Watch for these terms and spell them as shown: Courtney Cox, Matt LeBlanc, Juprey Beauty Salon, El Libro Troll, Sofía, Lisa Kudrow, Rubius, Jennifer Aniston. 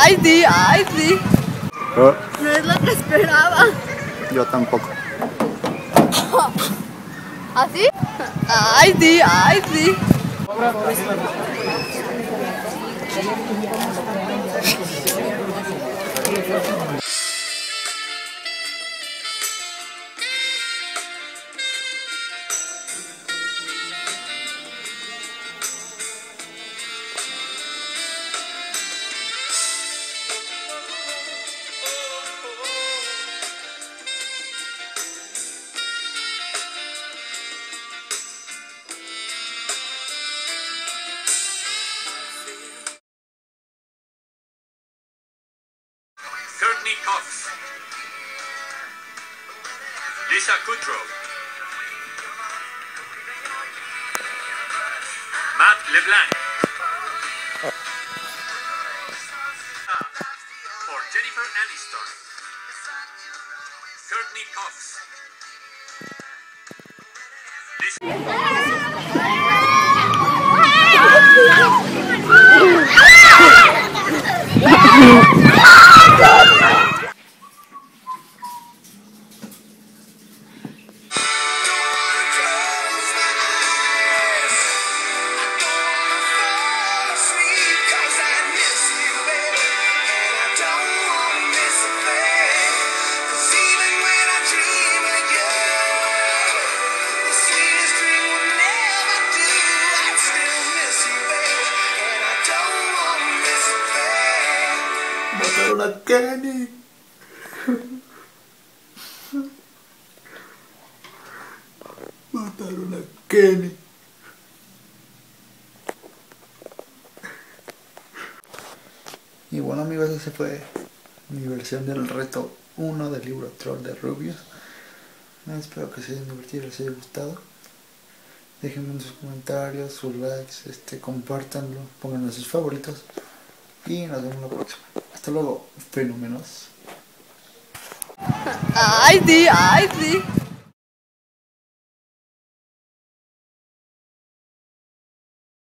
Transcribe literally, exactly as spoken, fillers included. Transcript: Ay, sí, ay, sí. ¿Eh? No es lo que esperaba. Yo tampoco. ¿Así? Ay, sí, ay, sí. Courtney Cox, Lisa Kudrow, Matt LeBlanc, for Jennifer Aniston, Courtney Cox, Lisa Kenny. Mataron a Kenny. Y bueno amigos, esa fue mi versión del reto uno del libro Troll de Rubius. Espero que se hayan divertido, les haya gustado. Déjenme en sus comentarios, sus likes, este, compártanlo, pónganlo a sus favoritos. Y nos vemos la próxima. Hasta luego, fenómenos. Ay, sí, ay, sí.